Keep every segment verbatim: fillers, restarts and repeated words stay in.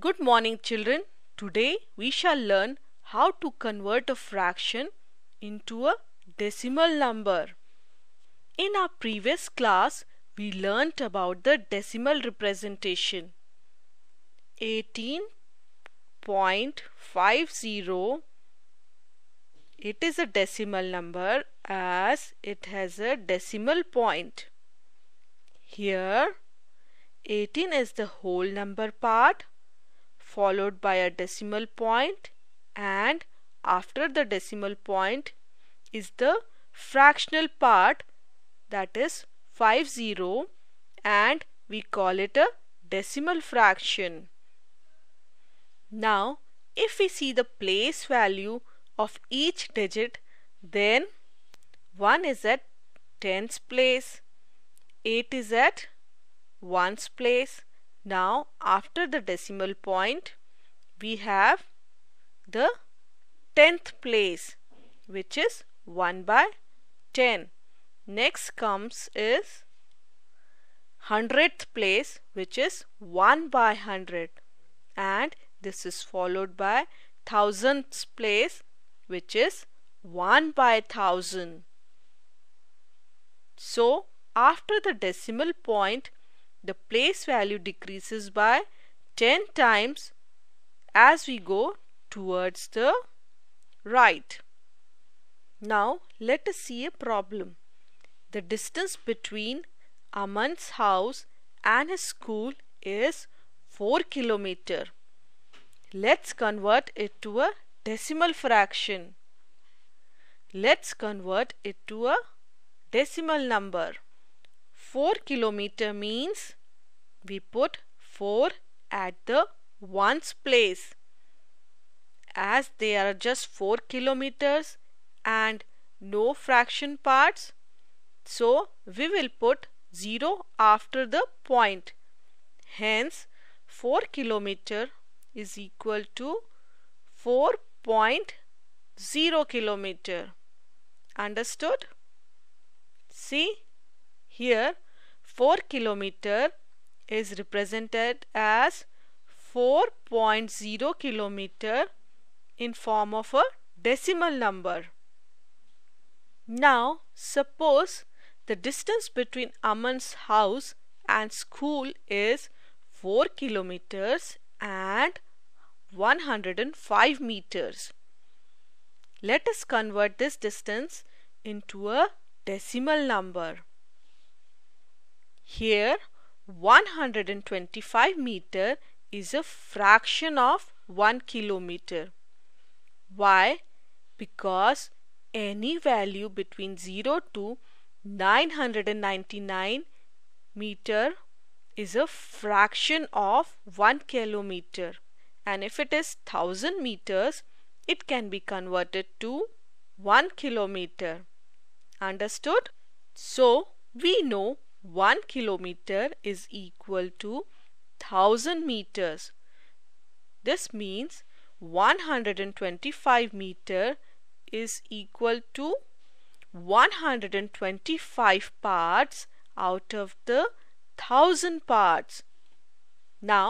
Good morning, children. Today we shall learn how to convert a fraction into a decimal number. In our previous class, we learnt about the decimal representation. eighteen point five zero. It is a decimal number as it has a decimal point. Here, eighteen is the whole number part, followed by a decimal point, and after the decimal point is the fractional part, that is five zero, and we call it a decimal fraction. Now, if we see the place value of each digit, then one is at tens place, eight is at ones place. Now, after the decimal point, we have the tenth place, which is one by ten. Next comes is hundredth place, which is one by one hundred. And this is followed by thousandth place, which is one by one thousand. So, after the decimal point, the place value decreases by ten times as we go towards the right. Now, let us see a problem. The distance between Aman's house and his school is four kilometers. Let's convert it to a decimal fraction. Let's convert it to a decimal number. four kilometers means we put four at the ones place. As they are just four kilometers and no fraction parts, so we will put zero after the point. Hence, four kilometers is equal to four point zero kilometers. Understood? See, here four kilometers is represented as four point zero kilometers in form of a decimal number. Now, suppose the distance between Aman's house and school is four kilometers and one hundred five meters. Let us convert this distance into a decimal number. Here, one hundred twenty-five meters is a fraction of one kilometer. Why? Because any value between zero to nine hundred ninety-nine meters is a fraction of one kilometer, and if it is one thousand meters, it can be converted to one kilometer. Understood? So, we know one kilometer is equal to one thousand meters. This means one hundred twenty-five meters is equal to one hundred twenty-five parts out of the thousand parts. Now,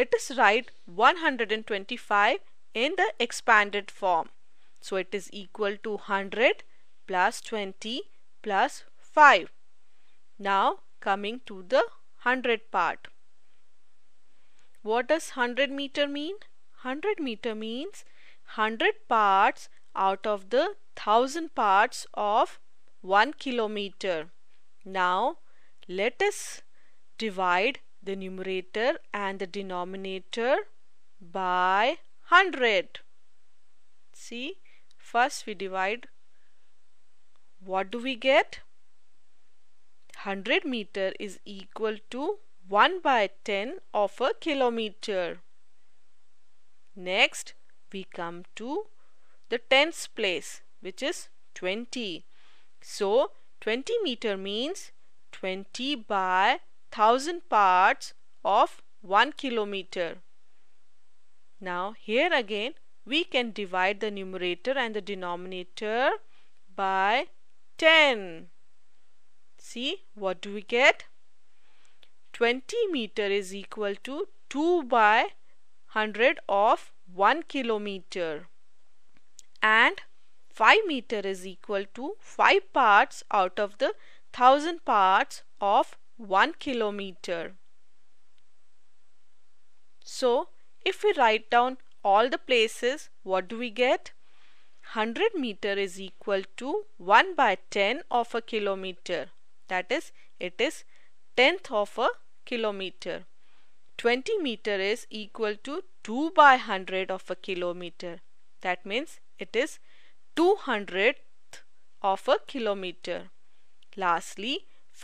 let us write one hundred twenty-five in the expanded form. So, it is equal to one hundred plus twenty plus five. Now, coming to the hundred part. What does one hundred meters mean? one hundred meters means one hundred parts out of the one thousand parts of one kilometer. Now, let us divide the numerator and the denominator by one hundred. See, first we divide. What do we get? one hundred meters is equal to one by ten of a kilometer. Next, we come to the tens place, which is twenty. So, twenty meters means twenty by one thousand parts of one kilometer. Now, here again, we can divide the numerator and the denominator by ten. See, what do we get? twenty meters is equal to 2 by one hundred of one kilometer, and five meter is equal to five parts out of the one thousand parts of one kilometer. So, if we write down all the places, what do we get? one hundred meter is equal to one by ten of a kilometer. That is, it is tenth of a kilometer. twenty meter is equal to two by one hundred of a kilometer. That means it is two hundredth of a kilometer. Lastly,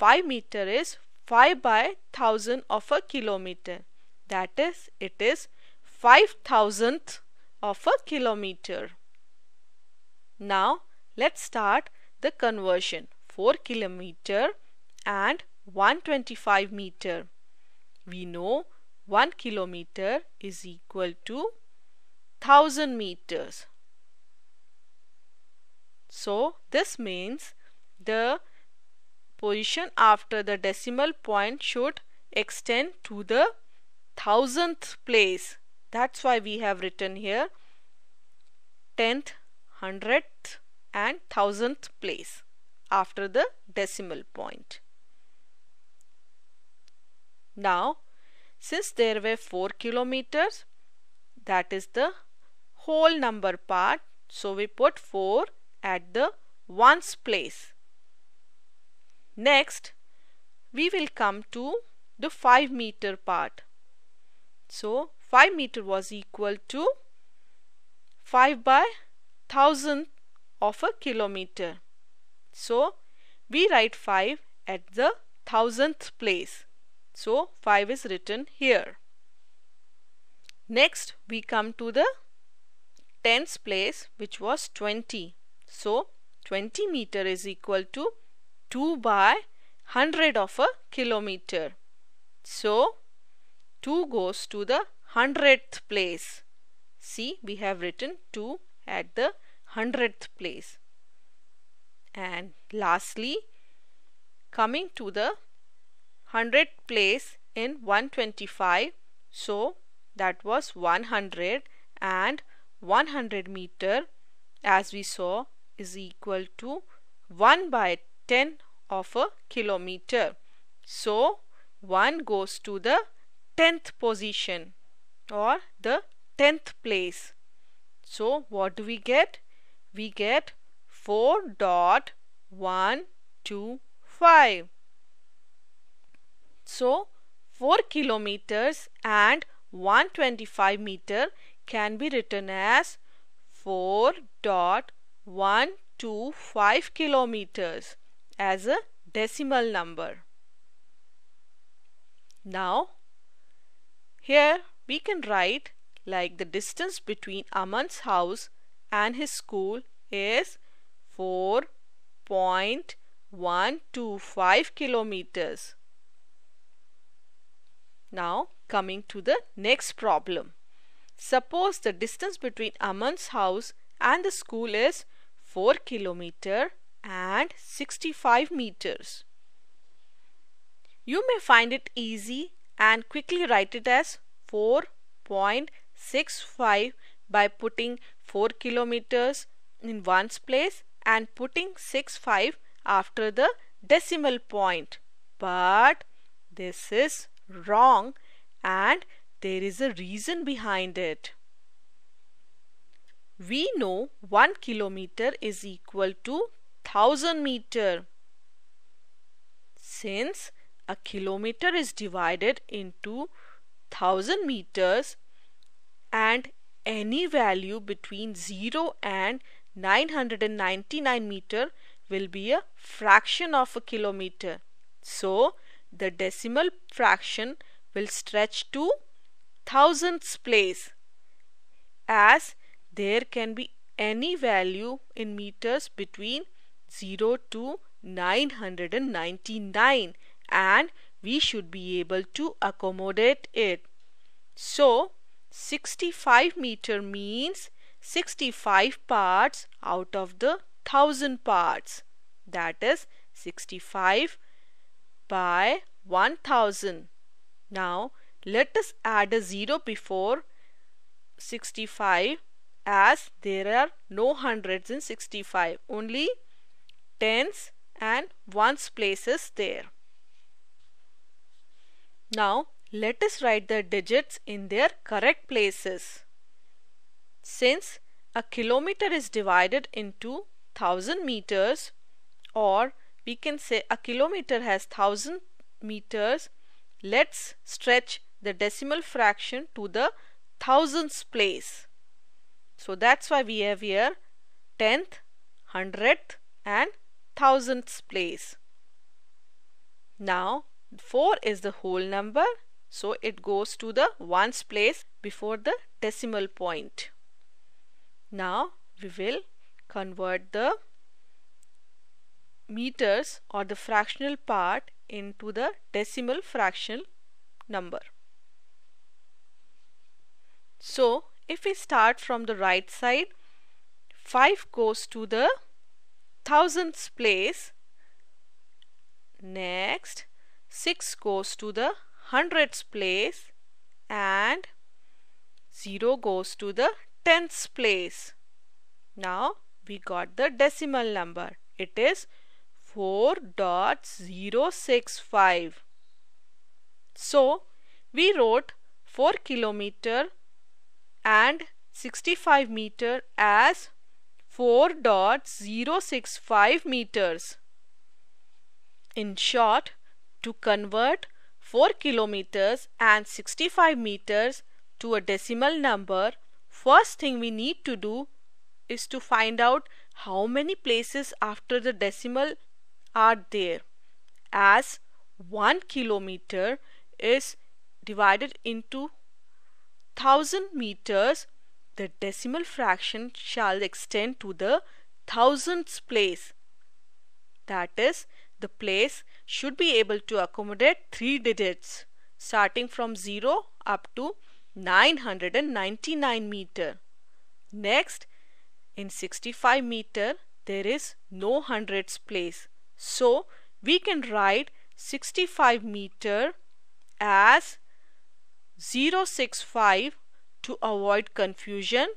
five meter is five by one thousand of a kilometer. That is, it is five thousandth of a kilometer. Now, let's start the conversion. four kilometer and one hundred twenty-five meter. We know one kilometer is equal to one thousand meters. So, this means the position after the decimal point should extend to the thousandth place. That's why we have written here tenth, hundredth and thousandth place after the decimal point. Now, since there were four kilometers, that is the whole number part, so we put four at the ones place. Next, we will come to the five meter part. So, five meter was equal to five by one thousand of a kilometer. So, we write five at the thousandth place. So, five is written here. Next, we come to the tens place, which was twenty. So, twenty meter is equal to two by one hundred of a kilometer. So, two goes to the hundredth place. See, we have written two at the hundredth place. And lastly, coming to the hundredth place in one hundred twenty-five, so that was one hundred, and one hundred meter, as we saw, is equal to one by ten of a kilometer. So, one goes to the tenth position or the tenth place. So, what do we get? We get four point one two five. So, four kilometers and one hundred twenty-five meter can be written as four point one two five kilometers as a decimal number. Now, here we can write like the distance between Aman's house and his school is four point one two five kilometers. Now, coming to the next problem. Suppose the distance between Aman's house and the school is four kilometers and sixty-five meters. You may find it easy and quickly write it as four point six five by putting four kilometers in ones place and putting six five after the decimal point. But this is wrong, and there is a reason behind it. We know one kilometer is equal to one thousand meter. Since a kilometer is divided into one thousand meters, and any value between zero and nine hundred ninety-nine meter will be a fraction of a kilometer. So, the decimal fraction will stretch to thousandths place, as there can be any value in meters between zero to nine hundred ninety-nine, and we should be able to accommodate it. So, sixty-five meter means sixty-five parts out of the thousand parts. That is sixty-five by one thousand. Now, let us add a zero before sixty-five, as there are no hundreds in sixty-five, only tens and ones places there. Now let us write the digits in their correct places. Since a kilometer is divided into thousand meters, or we can say a kilometer has thousand meters, let's stretch the decimal fraction to the thousandths place. So that's why we have here tenth, hundredth and thousandths place. Now four is the whole number, so it goes to the ones place before the decimal point. Now we will convert the meters or the fractional part into the decimal fractional number. So if we start from the right side, five goes to the thousandths place. Next six goes to the hundredths place, and zero goes to the tenths place. Now we got the decimal number. It is four point zero six five. So we wrote four kilometer and sixty-five meter as four point zero six five meters. In short, to convert four kilometers and sixty-five meters to a decimal number, first thing we need to do is to find out how many places after the decimal are there, as one kilometer is divided into thousand meters. The decimal fraction shall extend to the thousandths place, that is, the place should be able to accommodate three digits starting from zero up to nine hundred ninety-nine meter. Next, in sixty-five meter there is no hundreds place, so we can write sixty-five meter as zero six five to avoid confusion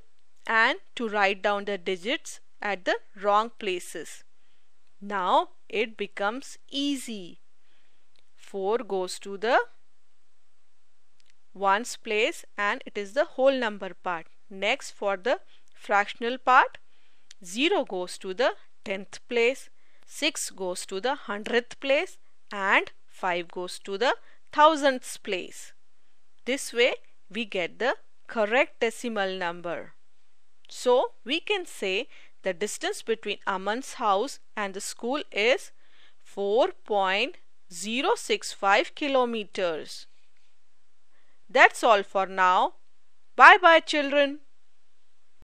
and to write down the digits at the wrong places. Now it becomes easy. four goes to the ones place, and it is the whole number part. Next, for the fractional part, zero goes to the tenth place, six goes to the hundredth place, and five goes to the thousandths place. This way we get the correct decimal number. So we can say the distance between Aman's house and the school is four point zero six five kilometers. That's all for now. Bye bye, children.